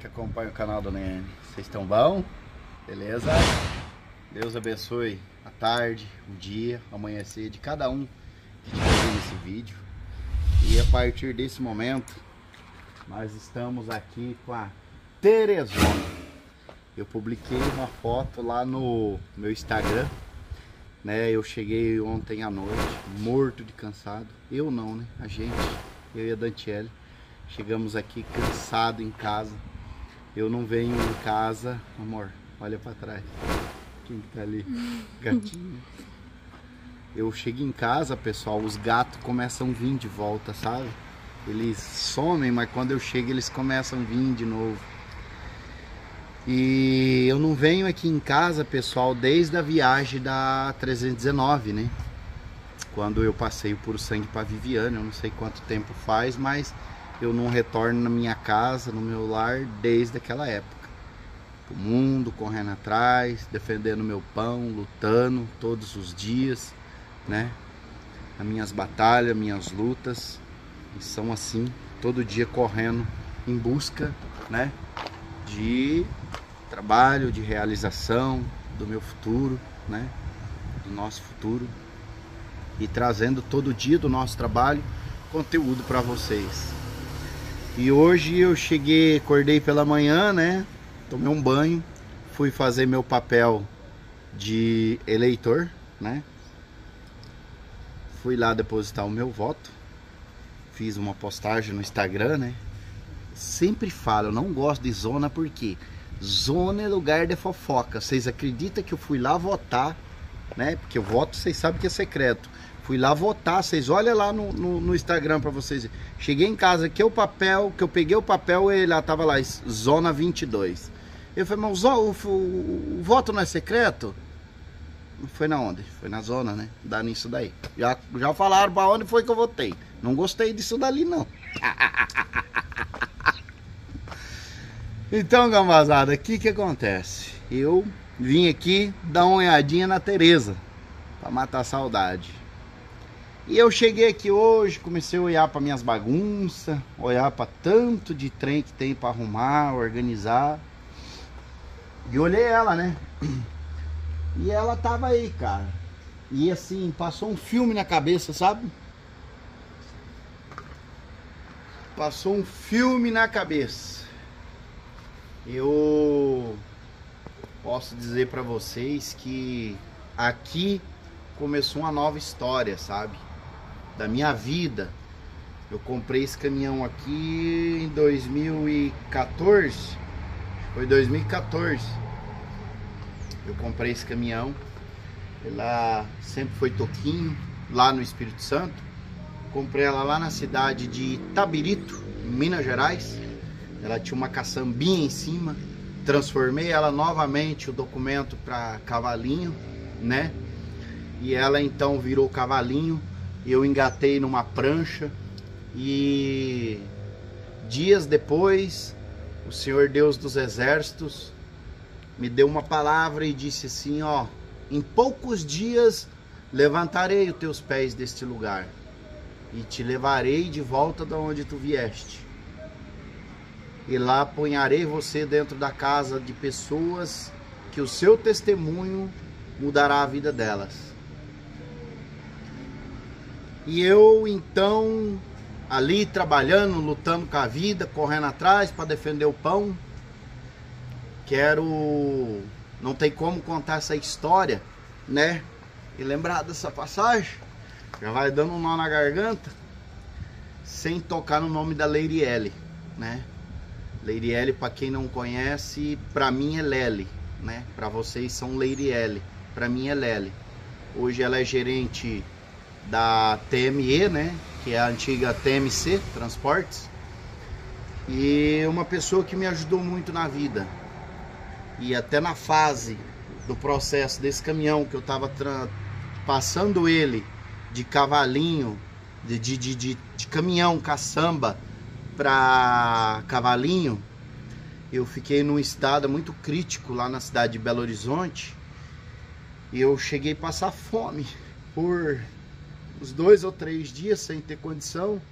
que acompanha o canal do Neni. Vocês estão bom? Beleza? Deus abençoe a tarde, o dia, o amanhecer de cada um que está vendo esse vídeo. E a partir desse momento, nós estamos aqui com a Terezona. Eu publiquei uma foto lá no meu Instagram, né? Eu cheguei ontem à noite, morto de cansado. Eu não, né? A gente, eu e a Dantiele. Chegamos aqui cansado em casa. Eu não venho em casa, amor. Olha pra trás. Quem que tá ali? Gatinho. Eu chego em casa, pessoal, os gatos começam a vir de volta, sabe? Eles somem, mas quando eu chego eles começam a vir de novo. E eu não venho aqui em casa, pessoal, desde a viagem da 319, né? Quando eu passei por sangue pra Viviana, eu não sei quanto tempo faz, mas eu não retorno na minha casa, no meu lar, desde aquela época. O mundo correndo atrás, defendendo meu pão, lutando todos os dias, né? As minhas batalhas, minhas lutas, e são assim, todo dia correndo em busca, né? De trabalho, de realização, do meu futuro, né? Do nosso futuro. E trazendo todo dia do nosso trabalho, conteúdo para vocês. E hoje eu cheguei, acordei pela manhã, né? Tomei um banho, fui fazer meu papel de eleitor, né? Fui lá depositar o meu voto, fiz uma postagem no Instagram, né? Sempre falo, eu não gosto de zona porque zona é lugar de fofoca. Vocês acreditam que eu fui lá votar, né? Porque o voto vocês sabem que é secreto. Fui lá votar, vocês olham lá no Instagram pra vocês. Cheguei em casa, que é o papel, que eu peguei o papel e ela tava lá, zona 22. Eu falei, mas o voto não é secreto? Foi na onde? Foi na zona, né? Dá nisso daí. Já falaram pra onde foi que eu votei. Não gostei disso dali, não. Então, gambazada, o que que acontece? Eu vim aqui dar uma olhadinha na Tereza, pra matar a saudade. E eu cheguei aqui hoje, comecei a olhar para minhas bagunças, olhar para tanto de trem que tem para arrumar, organizar. E olhei ela, né? E ela tava aí, cara. E assim, passou um filme na cabeça, sabe? Passou um filme na cabeça. Eu posso dizer para vocês que aqui começou uma nova história, sabe? Da minha vida. Eu comprei esse caminhão aqui em 2014. Foi 2014. Eu comprei esse caminhão. Ela sempre foi Toquinho, lá no Espírito Santo. Comprei ela lá na cidade de Itabirito, em Minas Gerais. Ela tinha uma caçambinha em cima. Transformei ela novamente, o documento para cavalinho, né? E ela então virou cavalinho. Eu engatei numa prancha e dias depois o Senhor Deus dos Exércitos me deu uma palavra e disse assim, ó, em poucos dias levantarei os teus pés deste lugar e te levarei de volta de onde tu vieste. E lá apunharei você dentro da casa de pessoas que o seu testemunho mudará a vida delas. E eu então ali trabalhando, lutando com a vida, correndo atrás para defender o pão. Quero, não tem como contar essa história, né? E lembrar dessa passagem, já vai dando um nó na garganta, sem tocar no nome da Lady L, né? Lady L, para quem não conhece, para mim é Lelle, né? Para vocês são Lady L, para mim é Lelle. Hoje ela é gerente da TME, né, que é a antiga TMC, Transportes, e uma pessoa que me ajudou muito na vida e até na fase do processo desse caminhão que eu estava passando ele de cavalinho, de caminhão caçamba para cavalinho. Eu fiquei num estado muito crítico lá na cidade de Belo Horizonte e eu cheguei a passar fome por uns 2 ou 3 dias sem ter condição.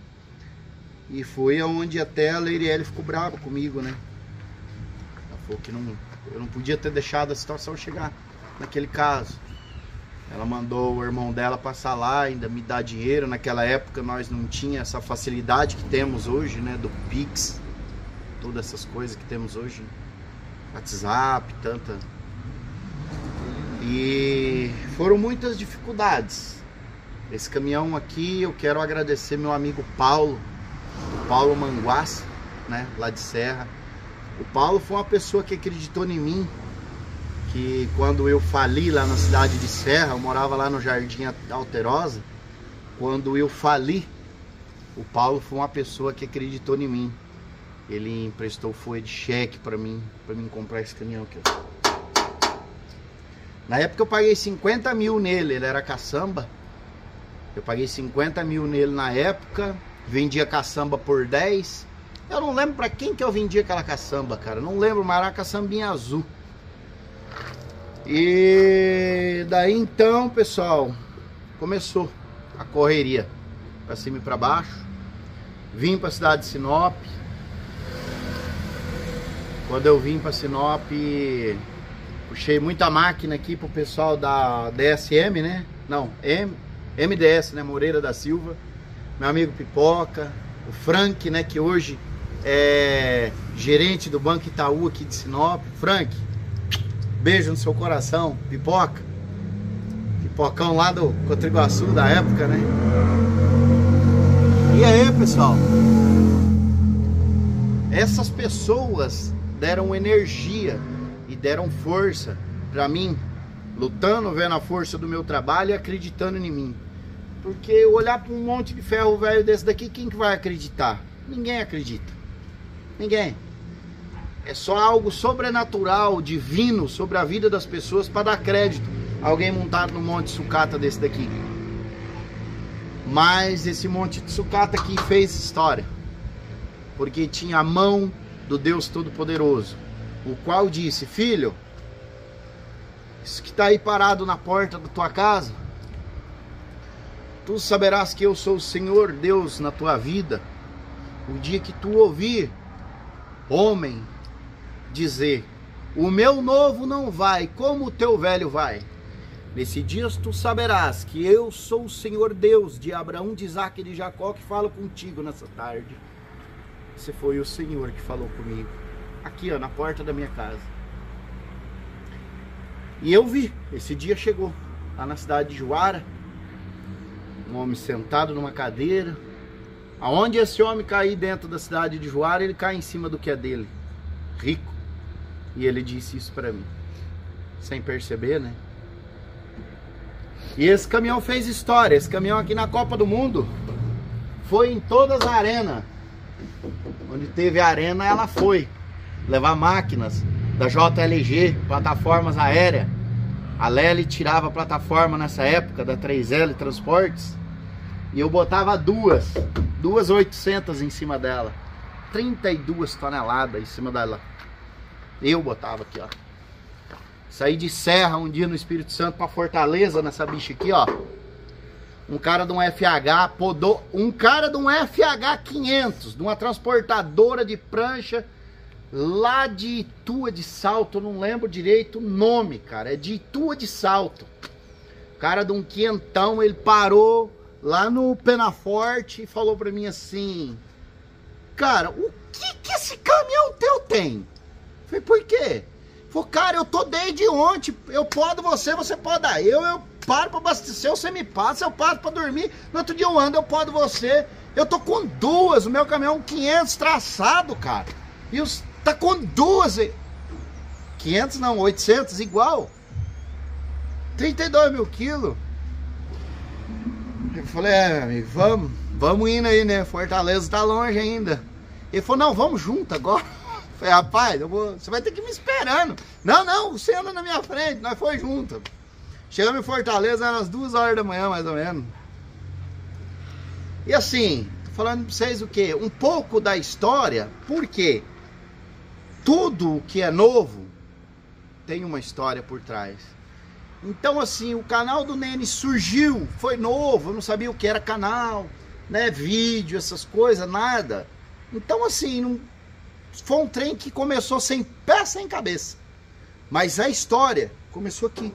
E foi aonde até a Leiriel ficou brava comigo, né? Falou que não, eu não podia ter deixado a situação chegar naquele caso. Ela mandou o irmão dela passar lá, ainda me dar dinheiro. Naquela época nós não tinha essa facilidade que temos hoje, né? Do Pix, todas essas coisas que temos hoje. WhatsApp, tanta... E foram muitas dificuldades. Esse caminhão aqui, eu quero agradecer meu amigo Paulo, o Paulo Manguás, né? Lá de Serra. O Paulo foi uma pessoa que acreditou em mim, que quando eu fali lá na cidade de Serra, eu morava lá no Jardim Alterosa, quando eu fali, o Paulo foi uma pessoa que acreditou em mim. Ele emprestou folha de cheque pra mim comprar esse caminhão aqui. Na época eu paguei 50 mil nele, ele era caçamba. Eu paguei 50 mil nele na época, vendia caçamba por 10. Eu não lembro pra quem que eu vendia aquela caçamba, cara. Não lembro, mas era uma caçambinha azul. E daí então, pessoal, começou a correria pra cima e pra baixo. Vim pra cidade de Sinop. Quando eu vim pra Sinop, puxei muita máquina aqui pro pessoal da DSM, né? Não, MDS, né? Moreira da Silva. Meu amigo Pipoca, o Frank, né? Que hoje é gerente do Banco Itaú aqui de Sinop. Frank, beijo no seu coração. Pipoca, Pipocão lá do Cotriguaçu da época, né? E aí, pessoal? Essas pessoas deram energia e deram força pra mim, lutando, vendo a força do meu trabalho e acreditando em mim. Porque olhar pra um monte de ferro velho desse daqui, quem que vai acreditar? Ninguém acredita. Ninguém. É só algo sobrenatural, divino, sobre a vida das pessoas para dar crédito a alguém montado num monte de sucata desse daqui. Mas esse monte de sucata aqui fez história. Porque tinha a mão do Deus Todo-Poderoso, o qual disse: filho, isso que está aí parado na porta da tua casa, tu saberás que eu sou o Senhor Deus na tua vida, o dia que tu ouvir homem dizer: o meu novo não vai como o teu velho vai, nesse dia tu saberás que eu sou o Senhor Deus de Abraão, de Isaac e de Jacó, que falo contigo nessa tarde. Esse foi o Senhor que falou comigo aqui, ó, na porta da minha casa. E eu vi, esse dia chegou lá na cidade de Juara, um homem sentado numa cadeira. Aonde esse homem cair dentro da cidade de Juara, ele cai em cima do que é dele, rico. E ele disse isso pra mim, sem perceber, né? E esse caminhão fez história. Esse caminhão aqui na Copa do Mundo foi em todas as arenas. Onde teve arena, ela foi levar máquinas da JLG, plataformas aéreas. A Lelle tirava a plataforma nessa época da 3L Transportes, e eu botava duas 800 em cima dela, 32 toneladas em cima dela. Eu botava aqui, ó. Saí de Serra um dia no Espírito Santo pra Fortaleza nessa bicha aqui, ó. Um cara de um FH podou, um cara de um FH 500, de uma transportadora de prancha lá de Itua de Salto, não lembro direito o nome, cara, é de Itua de Salto. O cara de um quentão, ele parou lá no Penaforte e falou pra mim assim: cara, o que esse caminhão teu tem? Eu falei: por quê? Ele falou: cara, eu tô desde ontem, eu podo você, você poda eu paro pra abastecer, você me passa, eu paro pra dormir, no outro dia eu ando, eu podo você, eu tô com duas, o meu caminhão é um 500 traçado, cara, e os tá com duas, 500 não, 800 igual, 32 mil quilos. Eu falei: é, amigo, vamos indo aí, né, Fortaleza tá longe ainda. Ele falou: não, vamos junto agora. Eu falei: rapaz, você vai ter que ir me esperando. Não, você anda na minha frente, nós foi junto. Chegamos em Fortaleza, era às 2 horas da manhã, mais ou menos. E assim, tô falando pra vocês o quê? Um pouco da história, porque tudo que é novo tem uma história por trás. Então assim, o canal do Neni surgiu, foi novo, eu não sabia o que era canal, né, vídeo, essas coisas, nada. Então assim, não, Foi um trem que começou sem pé, sem cabeça. Mas a história começou aqui.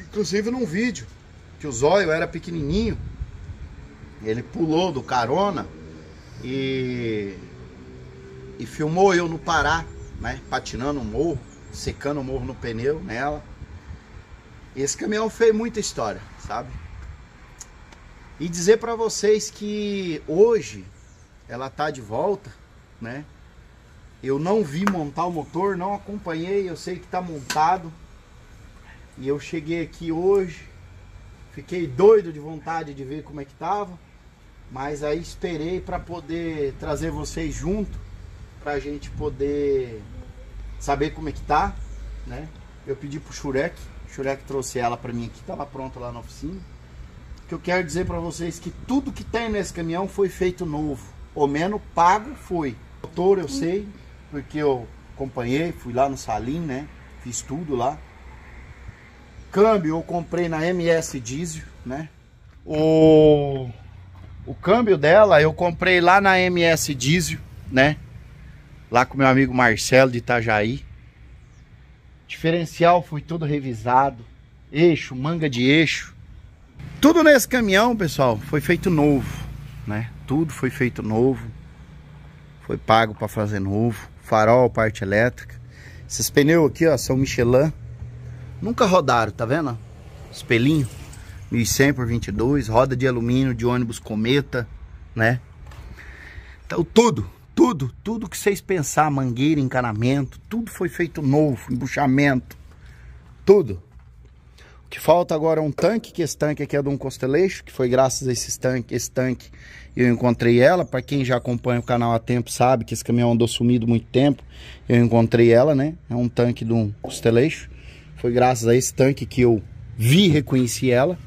Inclusive num vídeo, que o Zóio era pequenininho. Ele pulou do carona e filmou eu no Pará, né? Patinando o morro, secando o morro no pneu, nela. Esse caminhão fez muita história, sabe? E dizer pra vocês que hoje ela tá de volta, né? Eu não vi montar o motor, não acompanhei, eu sei que tá montado. E eu cheguei aqui hoje, fiquei doido de vontade de ver como é que tava. Mas aí esperei pra poder trazer vocês junto, pra gente poder saber como é que tá, né? Eu pedi pro Shurek, o Shurek trouxe ela pra mim aqui, tava pronta lá na oficina. Que eu quero dizer pra vocês que tudo que tem nesse caminhão foi feito novo. Ou menos pago foi. O motor eu sei, porque eu acompanhei, fui lá no Salim, né? Fiz tudo lá. Câmbio eu comprei na MS Diesel, né? O câmbio dela eu comprei lá na MS Diesel, né? Lá com meu amigo Marcelo de Itajaí. Diferencial foi tudo revisado. Eixo, manga de eixo. Tudo nesse caminhão, pessoal, foi feito novo, né? Tudo foi feito novo. Foi pago para fazer novo. Farol, parte elétrica. Esses pneus aqui, ó, são Michelin. Nunca rodaram, tá vendo? Os pelinhos. 1100/22, roda de alumínio, de ônibus Cometa, né? Então tudo. Tudo que vocês pensar, mangueira, encanamento, tudo foi feito novo, embuchamento, tudo. O que falta agora é um tanque, que esse tanque aqui é de um costeleixo, que foi graças a esse tanque eu encontrei ela. Para quem já acompanha o canal há tempo sabe que esse caminhão andou sumido muito tempo, eu encontrei ela, né? É um tanque de um costeleixo, foi graças a esse tanque que eu vi e reconheci ela.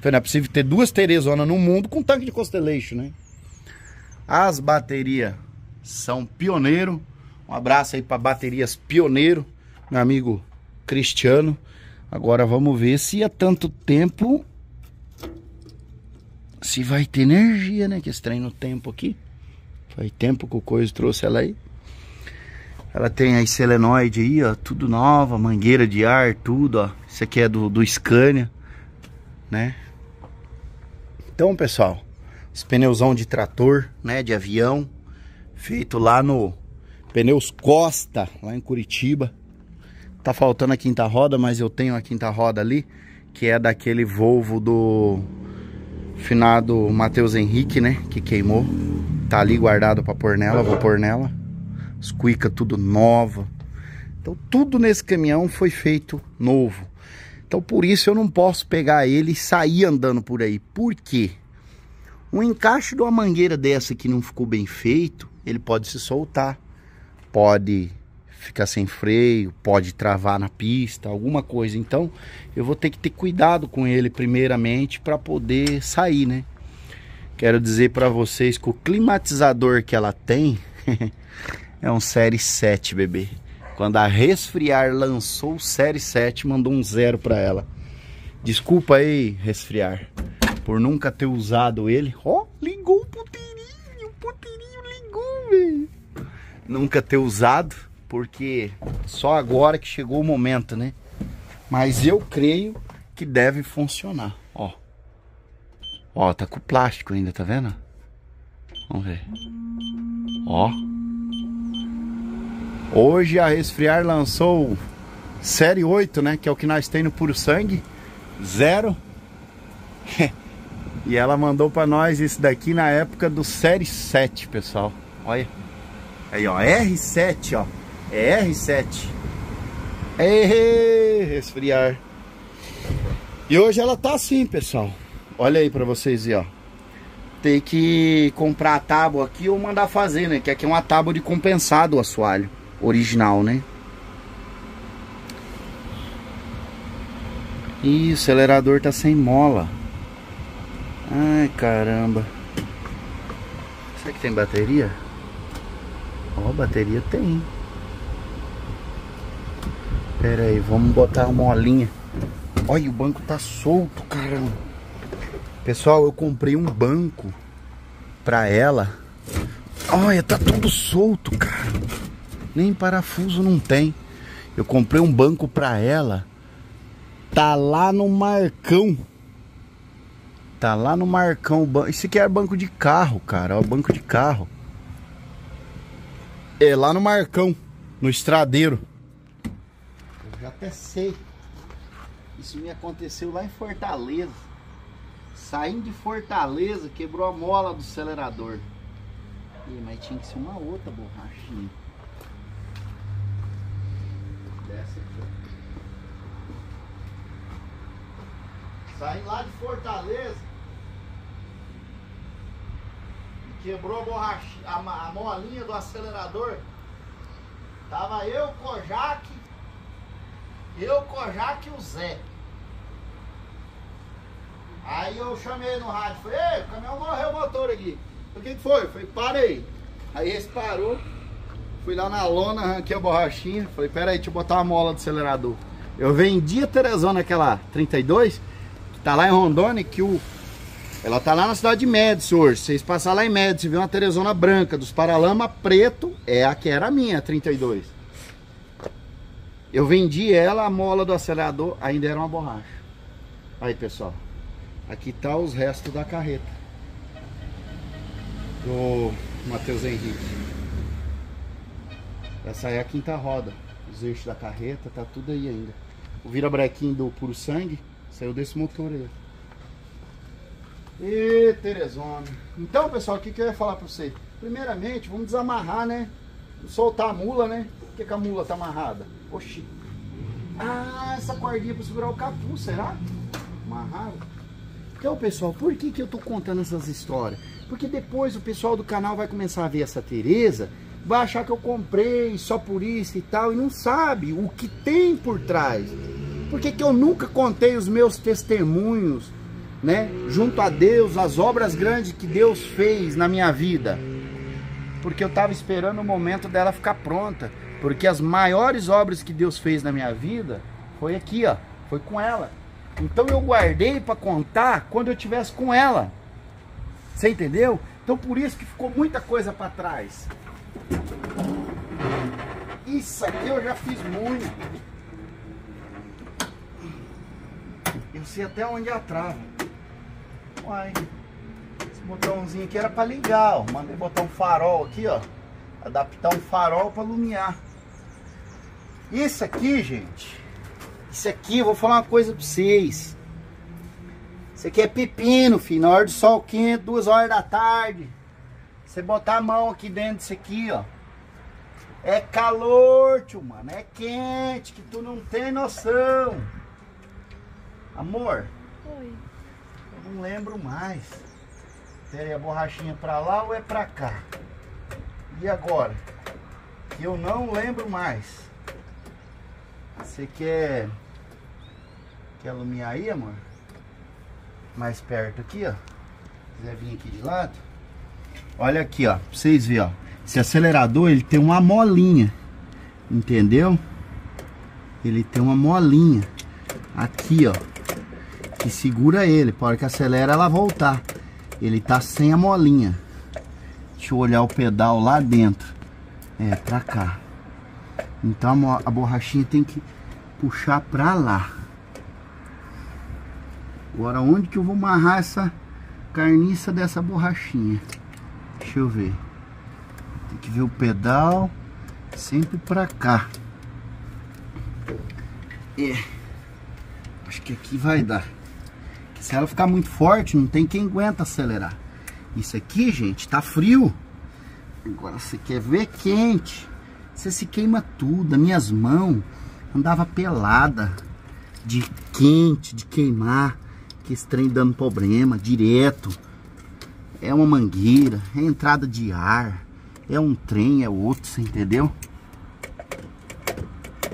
Foi, não é possível ter duas Terezonas no mundo com um tanque de costeleixo, né? As baterias são Pioneiro. Um abraço aí para Baterias Pioneiro, meu amigo Cristiano. Agora vamos ver se há tanto tempo se vai ter energia, né? Que esse trem no tempo aqui. Faz tempo que o Coisa trouxe ela aí. Ela tem aí selenoide aí, ó, tudo nova, mangueira de ar, tudo, ó. Isso aqui é do Scania, né? Então, pessoal, esse pneuzão de trator, né, de avião, feito lá no Pneus Costa, lá em Curitiba. Tá faltando a quinta roda, mas eu tenho a quinta roda ali, que é daquele Volvo do finado Matheus Henrique, né? Que queimou. Tá ali guardado pra pôr nela, vou pôr nela. As cuica tudo nova. Então tudo nesse caminhão foi feito novo. Então por isso eu não posso pegar ele e sair andando por aí. Por quê? O encaixe de uma mangueira dessa que não ficou bem feito, ele pode se soltar, pode ficar sem freio, pode travar na pista, alguma coisa. Então eu vou ter que ter cuidado com ele primeiramente para poder sair, né? Quero dizer para vocês que o climatizador que ela tem é um série 7, bebê. Quando a Resfriar lançou o série 7, mandou um 0 para ela. Desculpa aí, Resfriar, por nunca ter usado ele. Ó, ligou o puteirinho, nunca ter usado, porque só agora que chegou o momento, né? Mas eu creio que deve funcionar, ó. Ó, tá com plástico ainda, tá vendo? Vamos ver. Ó. Hoje a Resfriar lançou série 8, né? Que é o que nós tem no Puro Sangue. 0. E ela mandou pra nós esse daqui na época do série 7, pessoal. Olha. Aí, ó, R7, ó. É R7. Ei, Resfriar. E hoje ela tá assim, pessoal. Olha aí pra vocês aí, ó. Tem que comprar a tábua aqui ou mandar fazer, né? Que aqui é uma tábua de compensado o assoalho original, né? Ih, o acelerador tá sem mola. Ai, caramba. Será que tem bateria? Ó, bateria tem. Pera aí, vamos botar uma molinha. Olha, o banco tá solto, caramba. Pessoal, eu comprei um banco pra ela Olha, tá tudo solto, cara. Nem parafuso não tem. Eu comprei um banco pra ela. Tá lá no Marcão. Tá lá no Marcão. Isso aqui é banco de carro, cara. Ó, banco de carro. É lá no Marcão. No Estradeiro. Eu já até sei. Isso me aconteceu lá em Fortaleza. Saindo de Fortaleza, quebrou a mola do acelerador. Ih, mas tinha que ser uma outra borrachinha. Dessa aqui. Saindo lá de Fortaleza, quebrou a borrachinha, a molinha do acelerador. Tava eu, Kojak e o Zé. Aí eu chamei no rádio, falei, ei, o caminhão morreu o motor aqui. O que foi? Falei, parei. Aí esse parou, fui lá na lona, arranquei a borrachinha. Falei, pera aí, deixa eu botar uma mola do acelerador. Eu vendi a Terezona, aquela 32, que tá lá em Rondônia, que o... Ela tá lá na cidade de Médici hoje. Vocês passarem lá em Médici, viu uma Terezona branca, dos paralama preto, é a que era a minha, a 32. Eu vendi ela, a mola do acelerador ainda era uma borracha. Aí, pessoal. Aqui tá os restos da carreta do Matheus Henrique. Essa é a quinta roda. Os eixos da carreta, tá tudo aí ainda. O virabrequim do Puro Sangue saiu desse motor aí. E Terezona. Então, pessoal, o que que eu ia falar pra vocês? Primeiramente, vamos desamarrar, né? Soltar a mula, né? Por que que a mula tá amarrada? Oxi. Ah, essa cordinha pra segurar o capuz, será? Amarrado. Então, pessoal, por que que eu tô contando essas histórias? Porque depois o pessoal do canal vai começar a ver essa Tereza, vai achar que eu comprei só por isso e tal, e não sabe o que tem por trás. Por que que eu nunca contei os meus testemunhos, né? Junto a Deus, as obras grandes que Deus fez na minha vida. Porque eu tava esperando o momento dela ficar pronta. Porque as maiores obras que Deus fez na minha vida foi aqui, ó. Foi com ela. Então eu guardei para contar quando eu estivesse com ela. Você entendeu? Então por isso que ficou muita coisa para trás. Isso aqui eu já fiz muito. Eu sei até onde é a trava. Uai. Esse botãozinho aqui era para ligar, ó. Mandei botar um farol aqui, ó. Adaptar um farol para iluminar. Isso aqui, gente. Isso aqui, eu vou falar uma coisa pra vocês. Isso aqui é pepino, filho. Na hora do sol quente, 2 horas da tarde. Você botar a mão aqui dentro disso aqui, ó. É calor, tio, mano. É quente, que tu não tem noção. Amor. Oi. Eu não lembro mais. Peraí, a borrachinha é pra lá ou é pra cá? E agora? Eu não lembro mais. Você quer alumiar aí, amor? Mais perto aqui, ó. Se quiser vir aqui de lado. Olha aqui, ó. Pra vocês verem, ó. Esse acelerador, ele tem uma molinha. Entendeu? Ele tem uma molinha. Aqui, ó. Que segura ele. Pra hora que acelera, ela voltar. Ele tá sem a molinha. Deixa eu olhar o pedal lá dentro. É, pra cá. Então a borrachinha tem que puxar pra lá. Agora onde que eu vou amarrar essa carniça dessa borrachinha? Deixa eu ver. Tem que ver o pedal sempre pra cá. É. Acho que aqui vai dar. Porque se ela ficar muito forte, não tem quem aguenta acelerar. Isso aqui, gente, tá frio. Agora você quer ver quente. Você se queima tudo, as minhas mãos andava pelada de quente, de queimar, que esse trem dando problema direto. É uma mangueira, é entrada de ar, é um trem, é outro, você entendeu?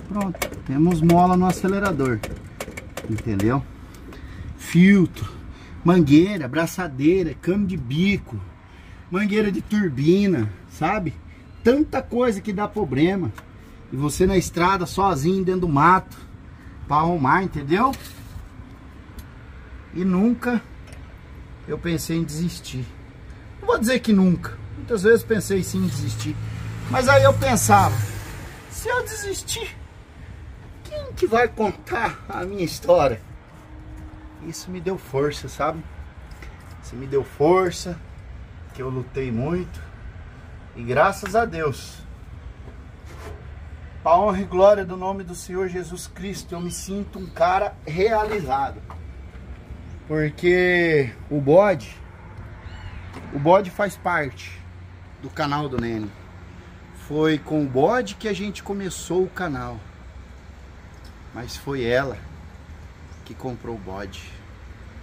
Pronto, temos mola no acelerador, entendeu? Filtro, mangueira, braçadeira, cano de bico, mangueira de turbina, sabe? Tanta coisa que dá problema. E você na estrada, sozinho, dentro do mato, pra arrumar, entendeu? E nunca eu pensei em desistir. Não vou dizer que nunca. Muitas vezes pensei sim em desistir. Mas aí eu pensava, se eu desistir, quem que vai contar a minha história? Isso me deu força, sabe? Isso me deu força, que eu lutei muito. E graças a Deus, para a honra e glória do nome do Senhor Jesus Cristo, eu me sinto um cara realizado. Porque o bode faz parte do canal do Neni. Foi com o bode que a gente começou o canal. Mas foi ela que comprou o bode.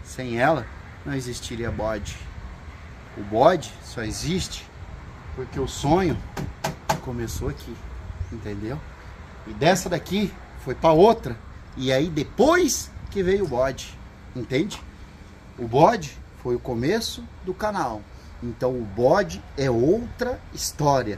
Sem ela, não existiria bode. O bode só existe porque o sonho começou aqui, entendeu? E dessa daqui foi para outra. E aí depois que veio o bode, entende? O bode foi o começo do canal. Então o bode é outra história.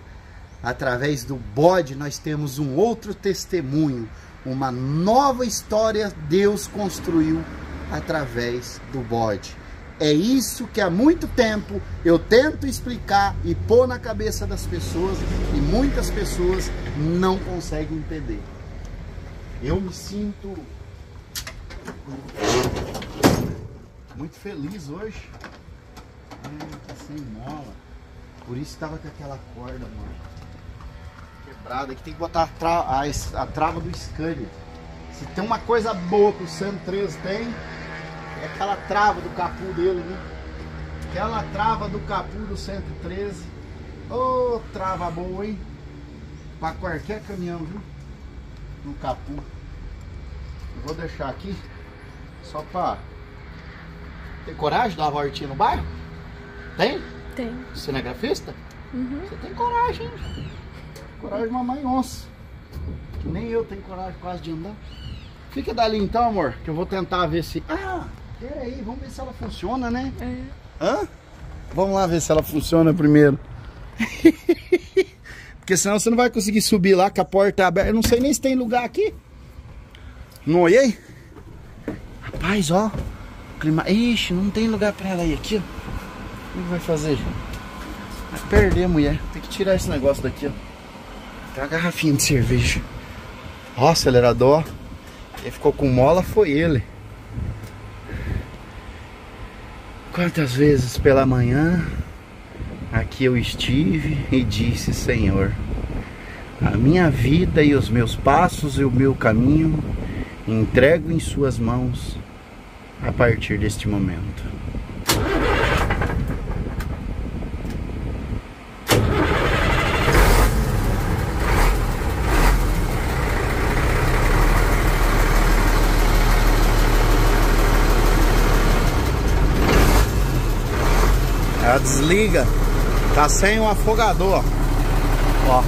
Através do bode nós temos um outro testemunho. Uma nova história Deus construiu através do bode. É isso que há muito tempo eu tento explicar e pôr na cabeça das pessoas, e muitas pessoas não conseguem entender. Eu me sinto muito feliz hoje. Tá sem mola. Por isso estava com aquela corda, mano, quebrada, que tem que botar a trava do Scania. Se tem uma coisa boa que o 113 tem, é aquela trava do capu dele, né? Aquela trava do capu do 113. Ô, trava boa, hein? Pra qualquer caminhão, viu? No capu. Eu vou deixar aqui, só pra... Tem coragem de dar uma voltinha no bairro? Tem? Tem. Você é cinegrafista? Uhum. Você tem coragem, hein? Coragem de mamãe onça, que nem eu tenho coragem quase de andar. Fica dali então, amor, que eu vou tentar ver se... Ah, peraí, vamos ver se ela funciona, né? É. Hã? Vamos lá ver se ela funciona primeiro. Porque senão você não vai conseguir subir lá com a porta aberta. Eu não sei nem se tem lugar aqui. Não olhei? Rapaz, ó. Clima... Ixi, não tem lugar pra ela ir aqui, ó. Como vai fazer? Vai perder, mulher. Tem que tirar esse negócio daqui, ó. Tem uma garrafinha de cerveja. Ó, acelerador. Quem ficou com mola foi ele. Quantas vezes pela manhã aqui eu estive e disse: Senhor, a minha vida e os meus passos e o meu caminho entrego em suas mãos a partir deste momento. Desliga, tá sem o afogador, ó.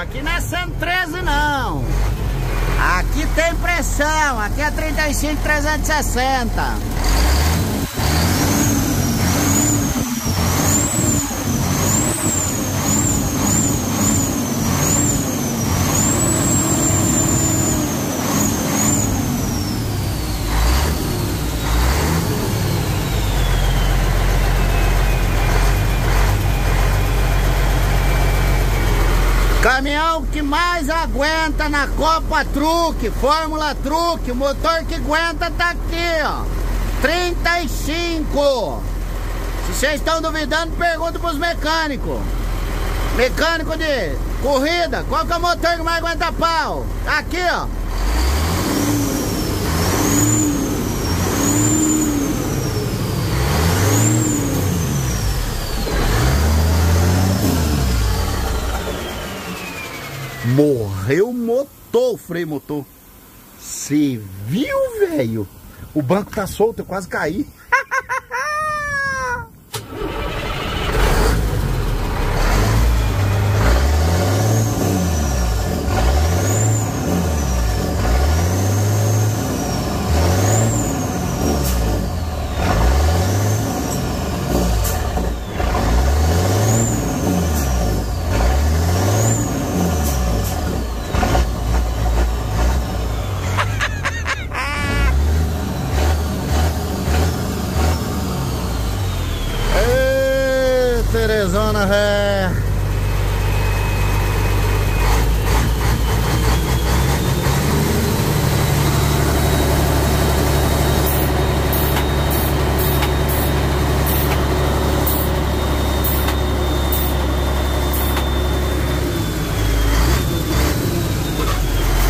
Aqui não é 113 não. Aqui tem pressão. Aqui é 35-360. Caminhão que mais aguenta na Copa Truque, Fórmula Truque, o motor que aguenta tá aqui, ó, 35. Se vocês estão duvidando, pergunta pros mecânicos. Mecânico de corrida, qual que é o motor que mais aguenta pau? Aqui, ó. Morreu o motor, o freio motor. Você viu, velho? O banco tá solto, eu quase caí. Terezona, véi.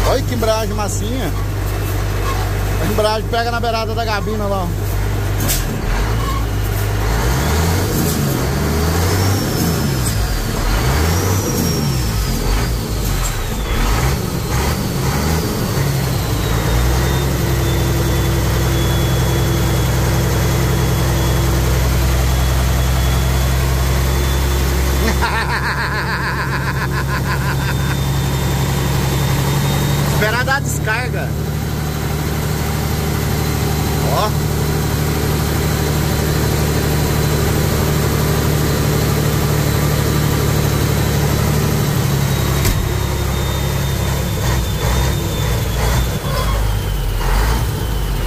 Olha que embreagem massinha. A embreagem pega na beirada da gabina lá. Descarga, ó,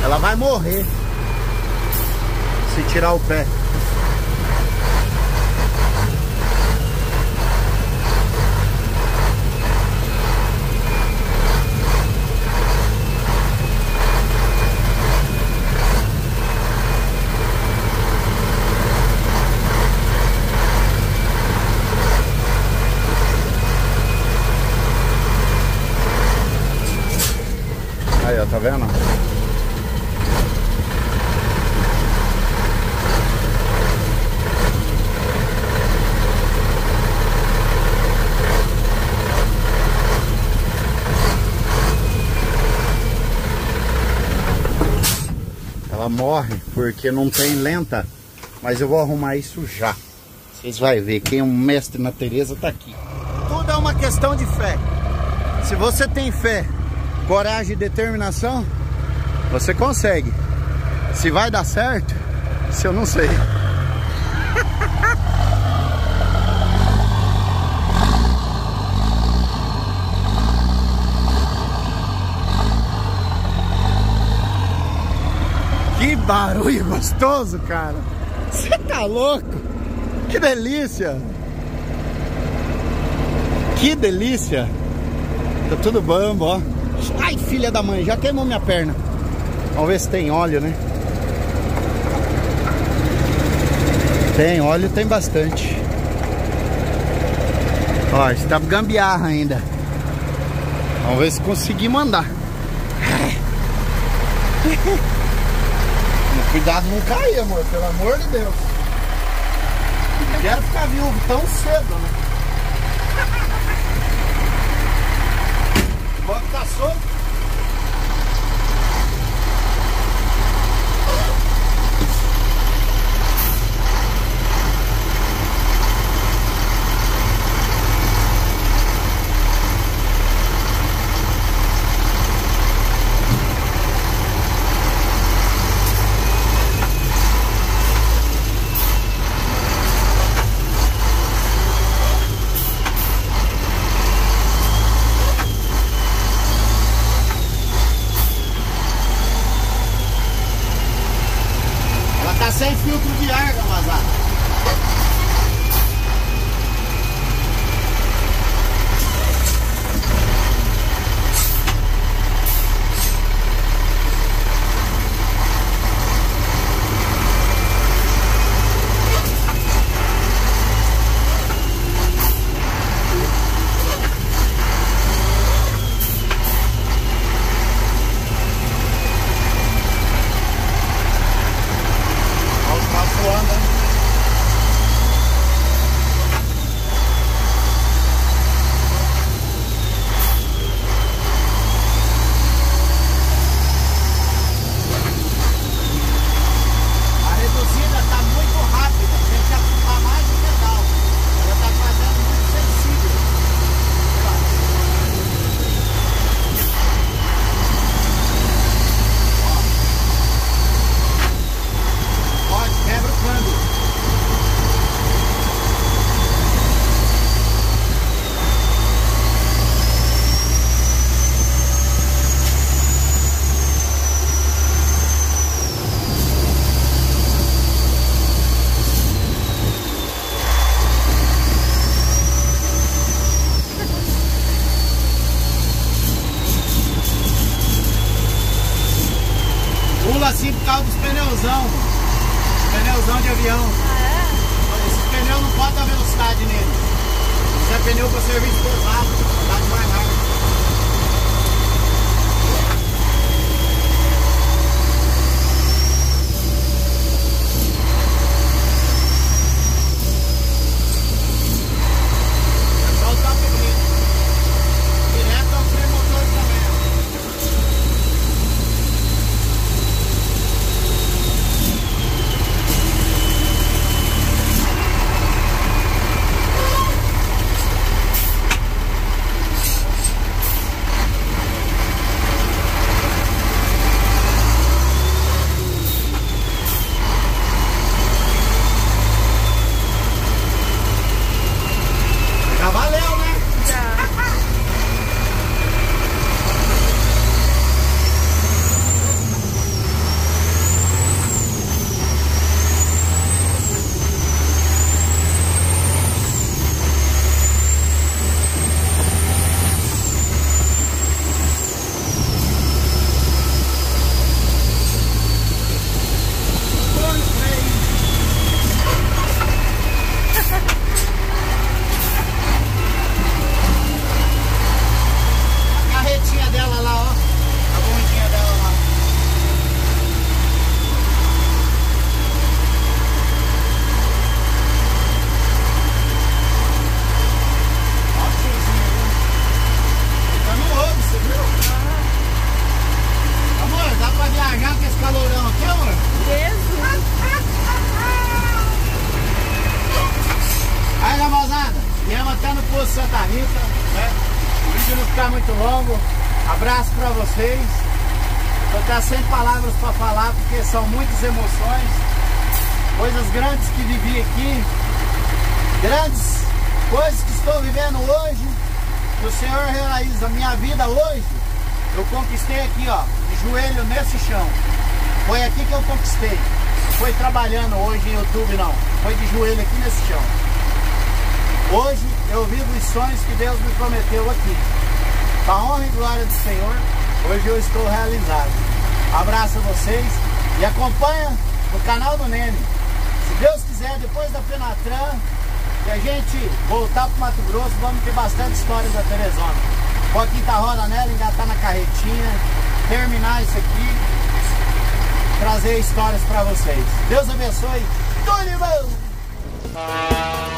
ela vai morrer se tirar o pé. Tá vendo? Ela morre porque não tem lenta, mas eu vou arrumar isso já. Vocês vão ver, quem é um mestre na Tereza tá aqui. Tudo é uma questão de fé. Se você tem fé, coragem e determinação, você consegue. Se vai dar certo, se eu não sei. Que barulho gostoso, cara. Você tá louco? Que delícia. Que delícia. Tá tudo bambo, ó. Ai, filha da mãe, já queimou minha perna. Vamos ver se tem óleo, né? Tem óleo, tem bastante. Ó, isso tá gambiarra ainda. Vamos ver se consegui mandar. Cuidado, não cair, amor, pelo amor de Deus. Não quero ficar viúvo tão cedo, né? Bota tá solto. Pneuzão de avião. Ah, é? Esse pneu não pode dar velocidade nele. Esse é pneu para serviço pesado, dá mais rápido. São muitas emoções, coisas grandes que vivi aqui, grandes coisas que estou vivendo hoje, que o Senhor realiza a minha vida hoje. Eu conquistei aqui, ó, de joelho nesse chão. Foi aqui que eu conquistei. Não foi trabalhando hoje em YouTube, não. Foi de joelho aqui nesse chão. Hoje eu vivo os sonhos que Deus me prometeu aqui. Para a honra e glória do Senhor, hoje eu estou realizado. Abraço a vocês. E acompanha no canal do Neni. Se Deus quiser, depois da Fenatran, que a gente voltar para o Mato Grosso, vamos ter bastante história da Terezona. Pôr a quinta roda nela, engatar na carretinha, terminar isso aqui, trazer histórias para vocês. Deus abençoe. Tudo de bom!